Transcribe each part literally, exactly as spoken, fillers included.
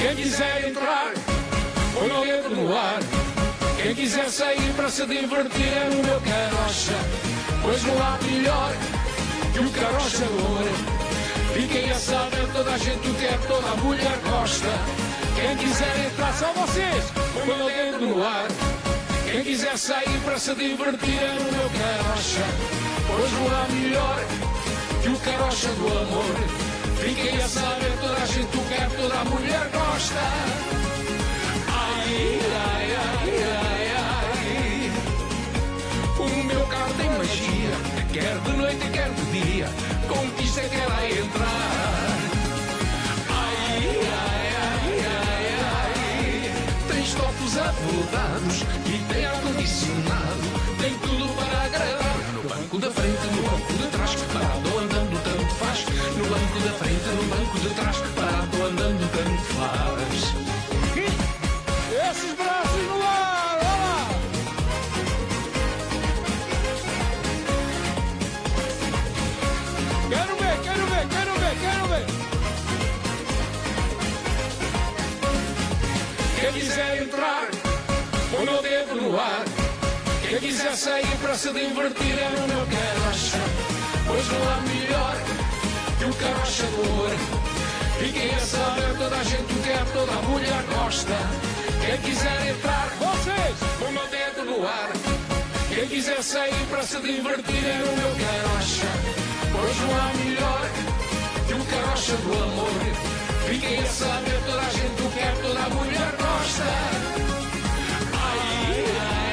Quem quiser entrar, põe o dedo no ar. Quem quiser sair para se divertir é no meu carocha, pois não há melhor que o carocha do amor. Fiquem a saber, toda a gente o quer, toda a mulher gosta. Quem quiser entrar, só vocês, põe o dedo no ar. Quem quiser sair para se divertir é no meu carocha, pois não há melhor que o carocha do amor. Fiquem a saber, toda a gente o quer, toda a mulher gosta. Ai, ai, ai, ai, ai. O meu carro tem magia, quer de noite, quer de dia, conquista que ela entrar. Ai, ai, ai, ai, ai. Tem estofos avultados e tem ar-condicionado, tem tudo para agradar. No banco da frente, no banco de trás, parado ou andando tanto faz. No banco da frente, no banco de trás, parado ou andando tanto faz. Esses braços no ar, olha lá! Quero ver, quero ver, quero ver, quero ver! Quem quiser entrar, põe o dedo no ar. Quem quiser sair para se divertir é no meu carocha, pois não há melhor que o carocha do amor. Fiquem a saber, toda a gente o quer, toda a mulher gosta. Quem quiser entrar, vocês, põe o dedo no ar. Quem quiser sair para se divertir é no meu carocha, pois não há melhor que o carocha do amor. Fiquem a saber, toda a gente o quer, toda a mulher gosta. Ai, ai.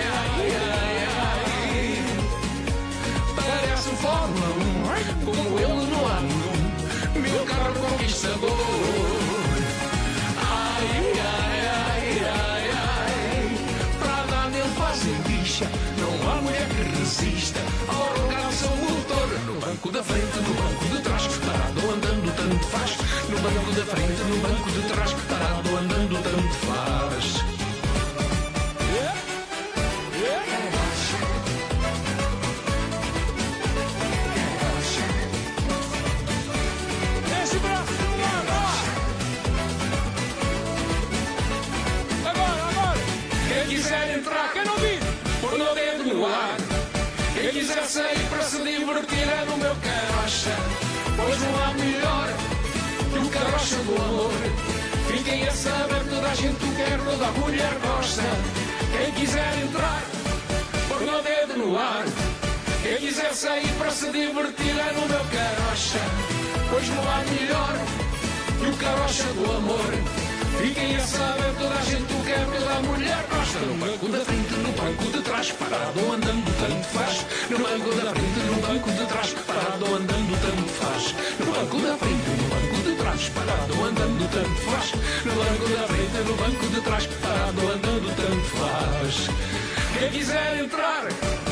Como eu não há nenhum, meu carro conquistador. Ai, ai, ai, ai, ai. Pra dar nele fazem bicha, não há mulher que resista ao arrogança o motor. No banco da frente, no banco de trás, parado andando tanto faz. No banco da frente, no banco de trás, parado andando tanto faz. Quem quiser sair para se divertir é no meu carocha, pois não há melhor que o carocha do amor. Fiquem a saber, toda a gente o quer, toda a mulher gosta. Quem quiser entrar, põe o dedo no ar. Quem quiser sair para se divertir é no meu carocha, pois não há melhor que o carocha do amor. Fiquem a saber, toda a gente o quer, toda a mulher gosta. No banco da frente, no banco de trás, parado ou andando tanto faz. No banco da frente, no banco de trás, parado ou andando tanto faz. No banco da frente, no banco de trás, parado ou andando tanto faz. No banco da frente, no banco de trás, parado ou andando tanto faz. Quem quiser entrar...